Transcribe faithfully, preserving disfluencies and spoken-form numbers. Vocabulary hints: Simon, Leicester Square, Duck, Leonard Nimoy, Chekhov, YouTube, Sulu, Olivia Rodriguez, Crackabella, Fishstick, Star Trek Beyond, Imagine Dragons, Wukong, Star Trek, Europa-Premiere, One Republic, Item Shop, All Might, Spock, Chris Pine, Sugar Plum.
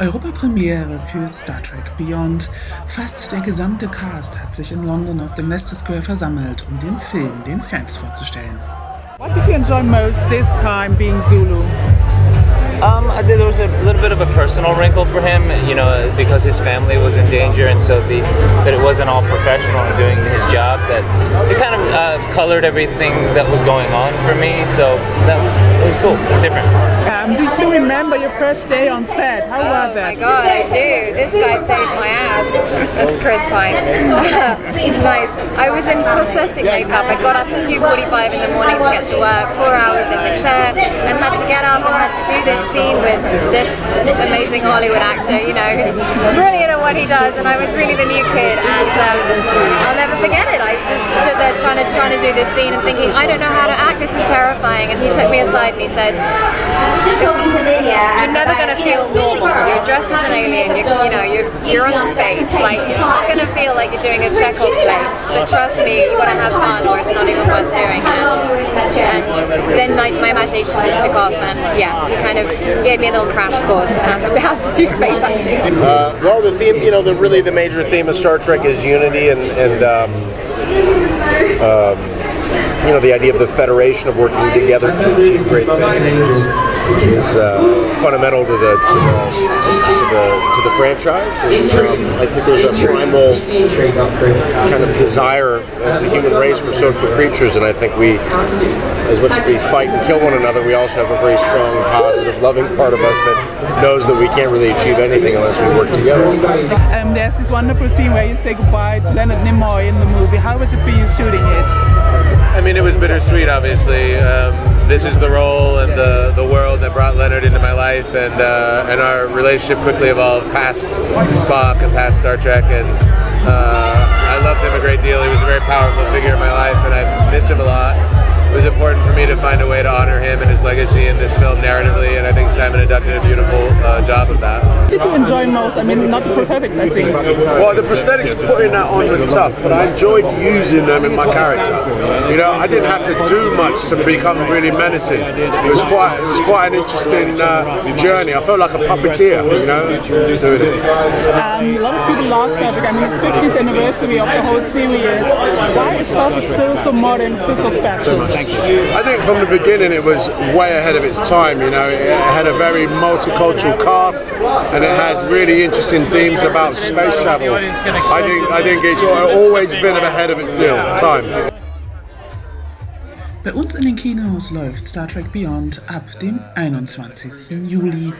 Europapremiere für Star Trek Beyond. Fast der gesamte Cast hat sich in London auf dem Leicester Square versammelt, um den Film den Fans vorzustellen. What did you enjoy most this time being Zulu? Um, there was a little bit of a personal wrinkle for him, you know, because his family was in danger, and so the, that it wasn't all professional in doing his job. That it kind of uh, colored everything that was going on for me. So that was it was cool. It was different. Um, do you still remember your first day on set? How was that? Oh my God, I do. This guy saved my ass. That's Chris Pine. He's nice. I was in prosthetic makeup. I got up at two forty-five in the morning to get to work. Four hours in the chair, and had to get up and had to do this scene with this amazing Hollywood actor, you know, who's brilliant at what he does, and I was really the new kid, and um, I'll never forget it. I just stood there trying to trying to do this scene and thinking, I don't know how to act, this is terrifying, and he put me aside and he said, this is, you're never going to feel normal, you're dressed as an alien, you're, you know, you're, you're on space, like, it's not going to feel like you're doing a Chekhov play, but trust me, you've got to have fun or it's not even worth doing. And, and then my, my imagination just took off, and yeah, he kind of gave me a little crash course on how to do space actually. Uh, well, the theme, you know, the really the major theme of Star Trek is unity, and, and um, um, you know, the idea of the Federation of working together to achieve great things is uh, fundamental to the, to the, to the, to the franchise. And um, I think there's a primal kind of desire of the human race for social creatures, and I think we, as much as we fight and kill one another, we also have a very strong, positive, loving part of us that knows that we can't really achieve anything unless we work together. Um, there's this wonderful scene where you say goodbye to Leonard Nimoy in the movie. How was it for you shooting it? I mean, it was bittersweet, obviously. Um, This is the role and the, the world that brought Leonard into my life, and uh, and our relationship quickly evolved past Spock and past Star Trek, and uh, I loved him a great deal. He was a very powerful figure in my life, and I miss him a lot. It was important for me to find a way to honor him and his legacy in this film narratively, and I think Simon and Duck did a beautiful uh, job of that. Did you enjoy most? I mean, not the prosthetics, I think. Well, the prosthetics putting that on was tough, but I enjoyed using them in my character. You know, I didn't have to do much to become really menacing. It was quite, it was quite an interesting uh, journey. I felt like a puppeteer, you know, doing it. Um, a lot of people last Star Trek. I mean, it's fiftieth anniversary of the whole series. Why is Star Trek still so modern, still so special? I think from the beginning it was way ahead of its time. You know, it had a very multicultural cast, and it had really interesting themes about space travel. I think I think it's always been ahead of its deal, time. Bei uns in den Kinos läuft Star Trek Beyond ab dem einundzwanzigsten Juli.